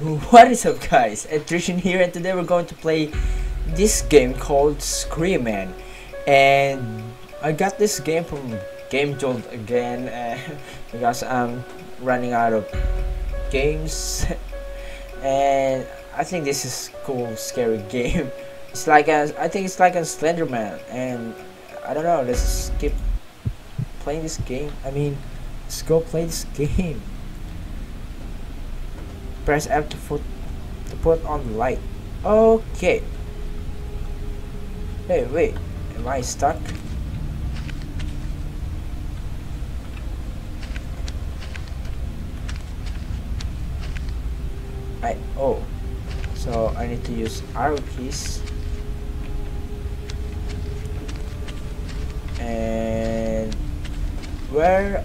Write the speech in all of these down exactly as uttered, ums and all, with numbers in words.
What is up guys, EdTriTion here, and today we're going to play this game called Scream Man. And I got this game from GameJolt again uh, because I'm running out of games. And I think this is a cool, scary game. It's like a, I think it's like a Slenderman, and I don't know, let's keep playing this game. I mean, let's go play this game. Press F to put, to put on the light. Okay. Hey, wait. Am I stuck? I oh. So I need to use arrow keys. And where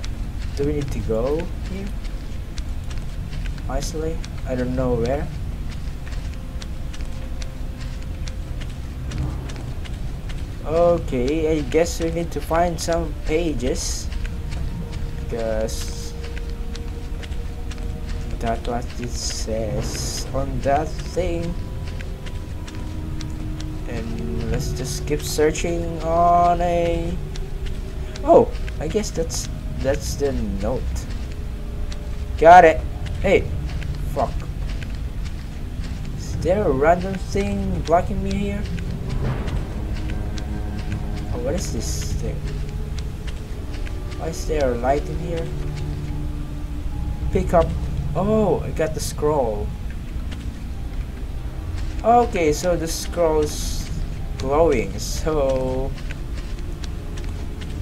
do we need to go here? Isolate? I don't know where. Okay, I guess we need to find some pages because that's what it says on that thing. And let's just keep searching on a. Oh, I guess that's that's the note. Got it. Hey. Fuck. Is there a random thing blocking me here? Oh, what is this thing? Why is there a light in here? Pick up. Oh, I got the scroll. Okay, so the scroll's glowing, so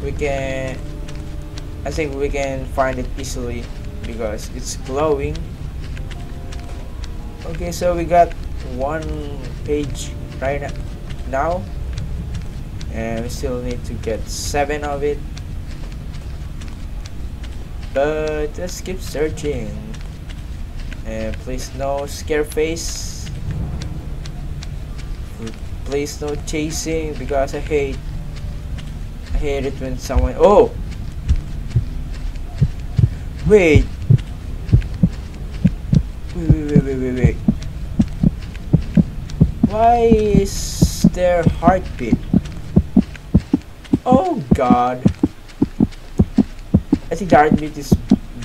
we can. I think we can find it easily because it's glowing. Okay, so we got one page right now, and we still need to get seven of it, but let's keep searching. And please no scare face, please no chasing, because I hate I hate it when someone oh wait Wait, wait, wait, wait, wait. Why is there heartbeat? Oh god. I think the heartbeat is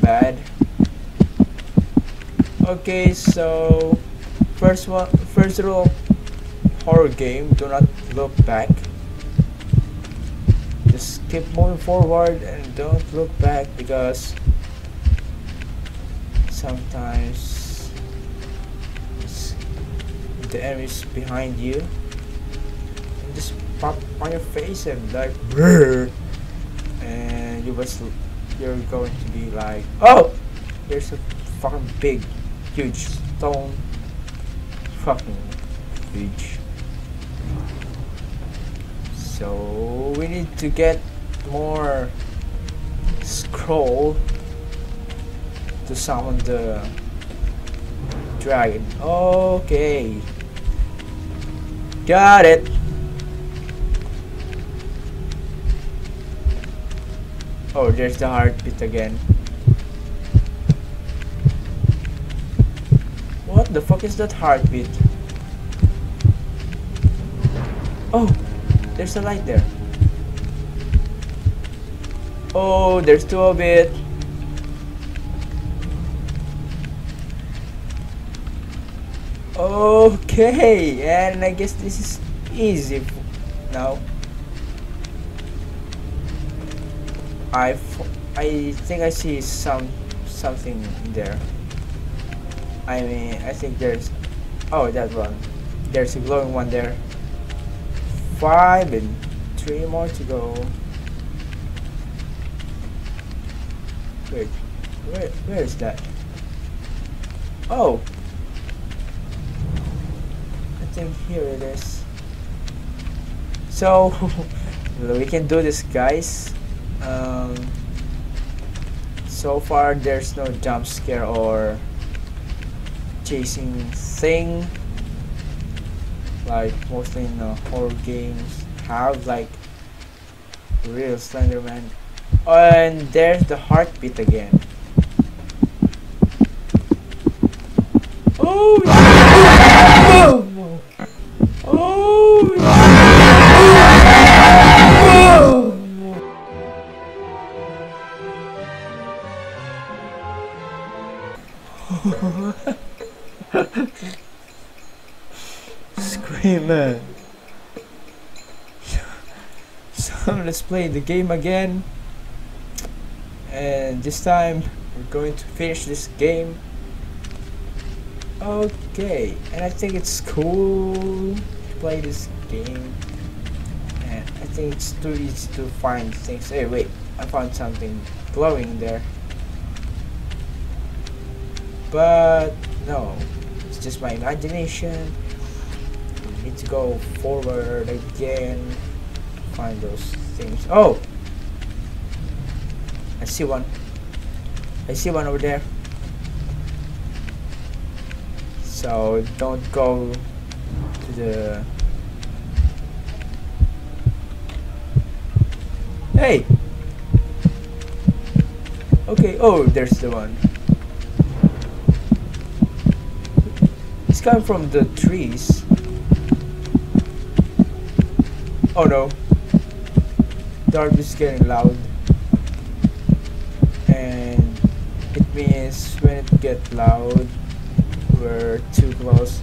bad. Okay, so first one, first rule of horror game, do not look back. Just keep moving forward and don't look back, because sometimes the enemies behind you and just pop on your face and like brrr, and you was you're going to be like, oh, there's a fucking big huge stone, fucking huge. So we need to get more scroll to summon the dragon. Okay, got it. Oh, there's the heartbeat again. What the fuck is that heartbeat? Oh, there's a light there. Oh, there's two of it. Okay, and I guess this is easy now. I I think I see some something there. I mean, I think there's oh that one. There's a glowing one there. Five and three more to go. Wait, where where is that? Oh. Here it is. So we can do this, guys. Um, so far, there's no jump scare or chasing thing like mostly in uh, horror games have, like real Slenderman. And there's the heartbeat again. Oh! Oh! Oh! Oh! Oh! Scream Man. So let's play the game again, and this time we're going to finish this game. Okay, and I think it's cool to play this game, and I think it's too easy to find things. Hey, wait, I found something glowing there, but no, it's just my imagination. I need to go forward again, find those things. Oh, I see one. I see one over there. So don't go to the... Hey! Okay, oh, there's the one. It's coming from the trees. Oh no. Darkness is getting loud. And it means when it gets loud, we're too close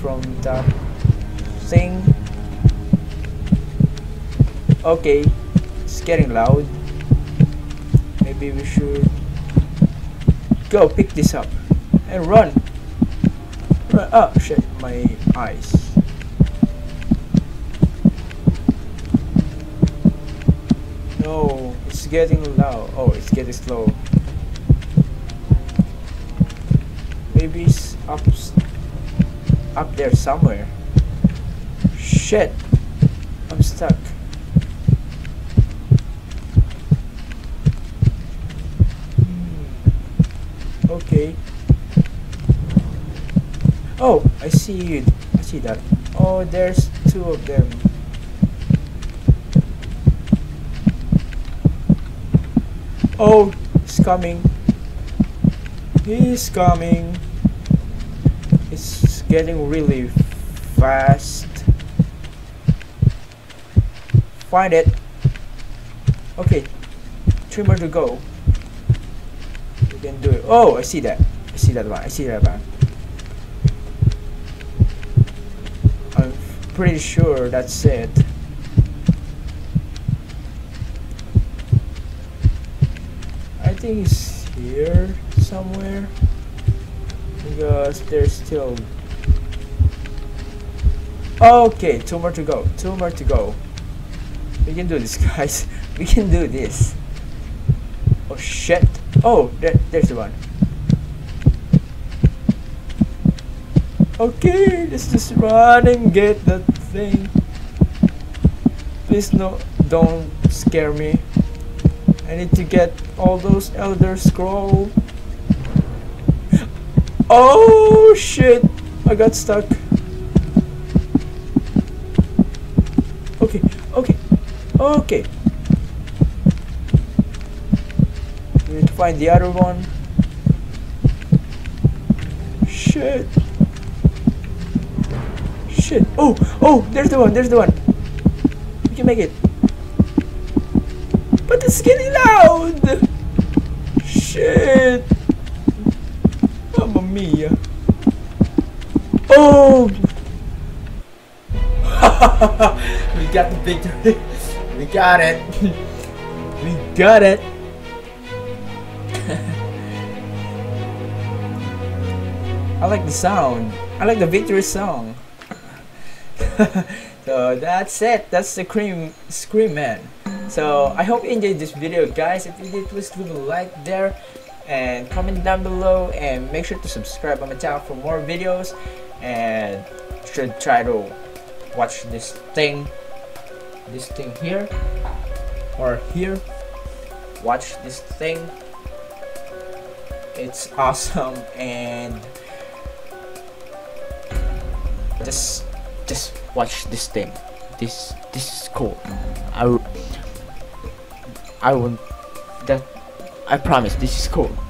from that thing. Okay, it's getting loud. Maybe we should go pick this up and run. Run. Oh shit, my eyes. No, it's getting loud. Oh, it's getting slow. Maybe it's up, up there somewhere. Shit! I'm stuck. Hmm. Okay. Oh, I see you. I see that. Oh, there's two of them. Oh, it's coming. He's coming. It's getting really fast. Find it. Okay, three more to go. We can do it. Oh, I see that. I see that one. I see that one. I'm pretty sure that's it. I think it's here somewhere, because there's still... Okay, two more to go, two more to go. We can do this, guys. We can do this. Oh shit. Oh, there, there's the one. Okay, let's just run and get that thing. Please no, don't scare me. I need to get all those Elder Scrolls. Oh shit! I got stuck. Okay, okay, okay. We need to find the other one. Shit. Shit. Oh, oh, there's the one, there's the one. We can make it. But it's getting loud! Shit! Mamma mia! Oh! We got the victory! We got it! We got it! I like the sound. I like the victory song. So that's it. That's the Scream, Scream Man. So I hope you enjoyed this video, guys. If you did, please leave a like there and comment down below, and make sure to subscribe on my channel for more videos, and should try to watch this thing this thing here or here. Watch this thing, it's awesome. And just just watch this thing. This this is cool. I I won't. That I promise. This is cool.